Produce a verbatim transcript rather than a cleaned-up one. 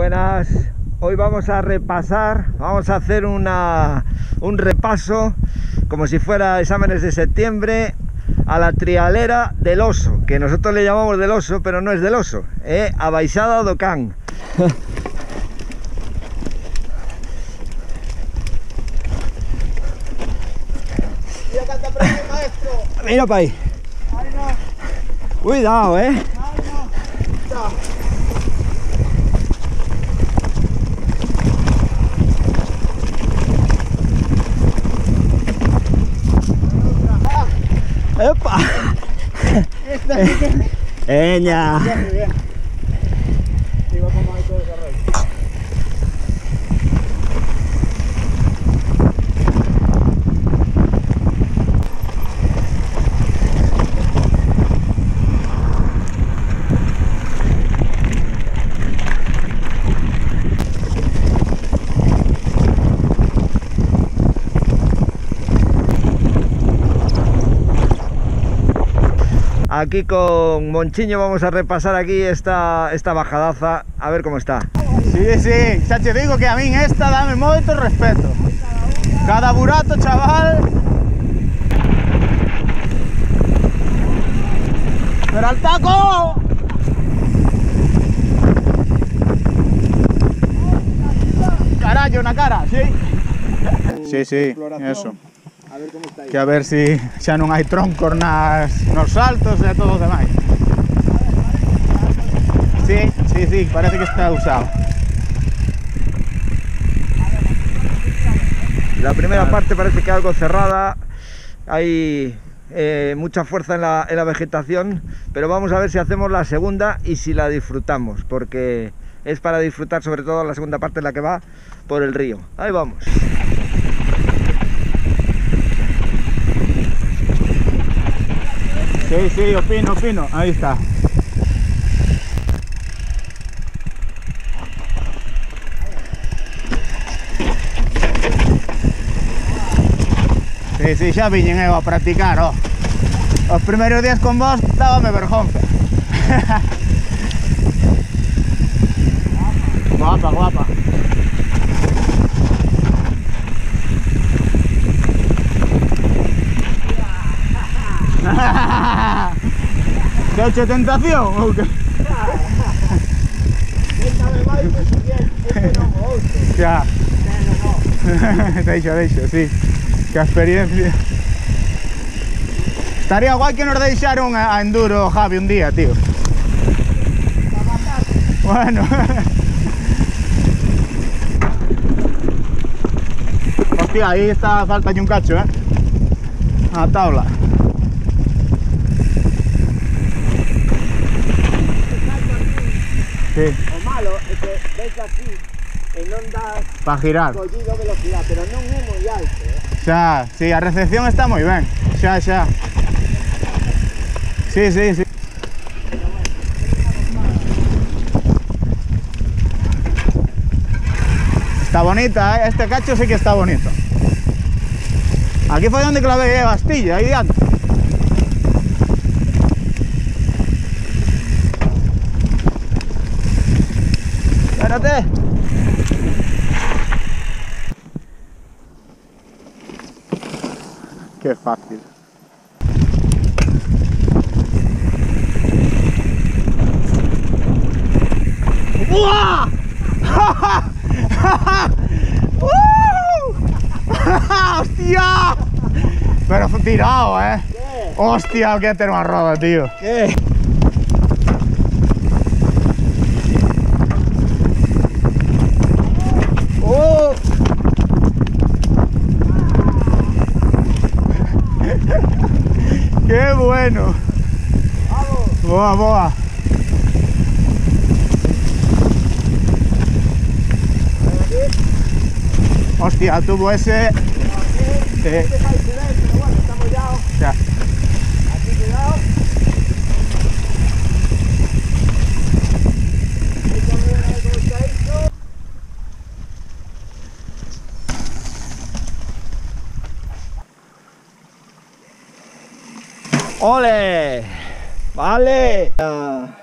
buenas. Hoy vamos a repasar, vamos a hacer una, un repaso, como si fuera exámenes de septiembre, a la trialera del Oso, que nosotros le llamamos del Oso, pero no es del Oso, ¿eh? A Baixada do Can. Mira que te prende, maestro. Mira para ahí. Ay, no. Cuidado, ¿eh? Ay, no. No. ¡Epa! Esta es eh, ¡Eña! Aquí con Monchiño vamos a repasar aquí esta, esta bajadaza, a ver cómo está. Sí, sí, xa che digo que a min esta dame moito respeto. Cada burato, chaval. Pero al taco. Carallo na cara, sí. Sí, sí, eso. A ver como está aí. Que a ver si xa non hai troncos nas, nos saltos e todo os demais. Sí, sí, sí, parece que está usado. La primera parte parece que algo cerrada. Hay eh, mucha fuerza en la, en la vegetación, pero vamos a ver si hacemos la segunda y si la disfrutamos, porque es para disfrutar sobre todo la segunda parte en la que va por el río. Ahí vamos. Sí, sí, opino, opino. Ahí está. Sí, sí, xa viñen eu a practicar, ó. Os primeiros días con vos, dábame vergonza. Guapa, guapa. ¿Te ha hecho tentación o qué? Ya. De hecho, de hecho, sí. Qué experiencia. Estaría guay que nos dejaran un a enduro, Javi, un día, tío. Bueno. Hostia, ahí está, falta un cacho, ¿eh? A tabla. Sí. Lo malo es que ves aquí en ondas para girar collido velocidad, pero no es muy alto, ¿eh? Xa, sí, a recepción está muy bien. Xa, xa. Sí, sí, sí. Está bonita, ¿eh? Este cacho sí que está bonito. Aquí fue donde clavé, ¿eh? Bastilla, ahí diante. Espérate. Qué fácil. ¡Uah! ¡Hostia! Pero fue tirado, eh. ¿Qué? Hostia, qué terma roda, tío. ¿Qué? ¡Qué bueno! ¡Vamos! ¡Boa, boa! Hostia, tubo ese. Aquí, sí. Este es al final, pero bueno, está mollado. Ya. Aquí, cuidado. ¡Ole! ¡Vale! Uh...